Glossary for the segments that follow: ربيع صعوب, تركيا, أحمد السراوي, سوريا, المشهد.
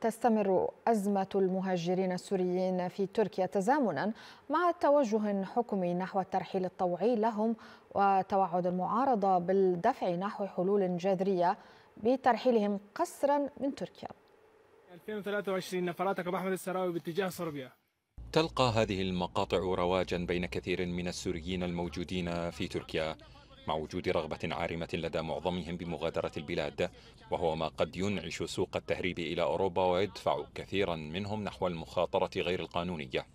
تستمر أزمة المهاجرين السوريين في تركيا تزامنا مع توجه حكومي نحو الترحيل الطوعي لهم وتوعد المعارضة بالدفع نحو حلول جذرية بترحيلهم قسرا من تركيا. 2023 نفرات ركب أحمد السراوي باتجاه صربيا. تلقى هذه المقاطع رواجا بين كثير من السوريين الموجودين في تركيا مع وجود رغبة عارمة لدى معظمهم بمغادرة البلاد، وهو ما قد ينعش سوق التهريب إلى أوروبا ويدفع كثيرا منهم نحو المخاطرة غير القانونية.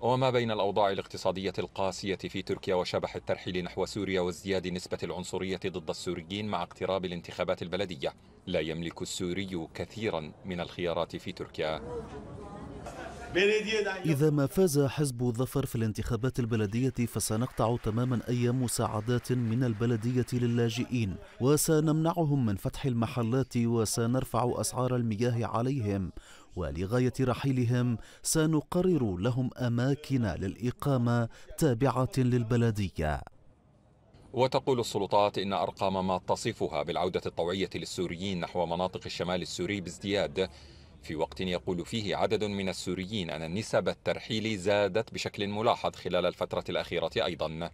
وما بين الأوضاع الاقتصادية القاسية في تركيا وشبح الترحيل نحو سوريا وازدياد نسبة العنصرية ضد السوريين مع اقتراب الانتخابات البلدية، لا يملك السوري كثيرا من الخيارات في تركيا. إذا ما فاز حزب ظفر في الانتخابات البلدية فسنقطع تماما أي مساعدات من البلدية للاجئين، وسنمنعهم من فتح المحلات، وسنرفع أسعار المياه عليهم، ولغاية رحيلهم سنقرر لهم أماكن للإقامة تابعة للبلدية. وتقول السلطات إن أرقام ما تصفها بالعودة الطوعية للسوريين نحو مناطق الشمال السوري بازدياد، في وقت يقول فيه عدد من السوريين أن نسب الترحيل زادت بشكل ملاحظ خلال الفترة الأخيرة أيضا.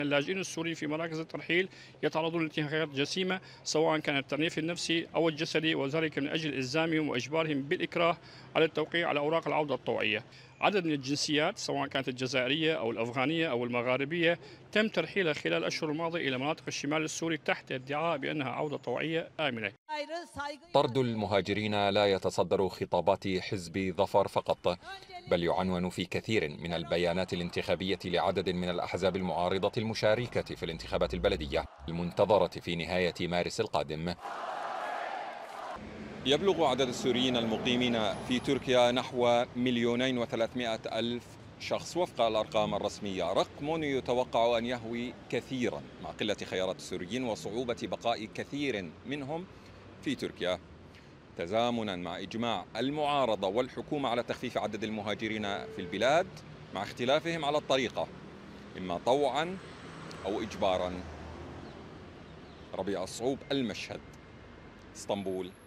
اللاجئين السوريين في مراكز الترحيل يتعرضون لانتهاكات جسيمة، سواء كان التعنيف النفسي أو الجسدي، وذلك من أجل إلزامهم وإجبارهم بالإكراه على التوقيع على أوراق العودة الطوعية. عدد من الجنسيات سواء كانت الجزائرية أو الأفغانية أو المغاربية تم ترحيلها خلال الأشهر الماضية إلى مناطق الشمال السوري تحت ادعاء بأنها عودة طوعية آمنة. طرد المهاجرين لا يتصدر خطابات حزب ظفر فقط، بل يعنون في كثير من البيانات الانتخابية لعدد من الأحزاب المعارضة المشاركة في الانتخابات البلدية المنتظرة في نهاية مارس القادم. يبلغ عدد السوريين المقيمين في تركيا نحو 2,300,000 شخص وفق الأرقام الرسمية، رقم يتوقع أن يهوي كثيرا مع قلة خيارات السوريين وصعوبة بقاء كثير منهم في تركيا، تزامنا مع إجماع المعارضة والحكومة على تخفيف عدد المهاجرين في البلاد مع اختلافهم على الطريقة، إما طوعا أو إجبارا. ربيع صعوب، المشهد، اسطنبول.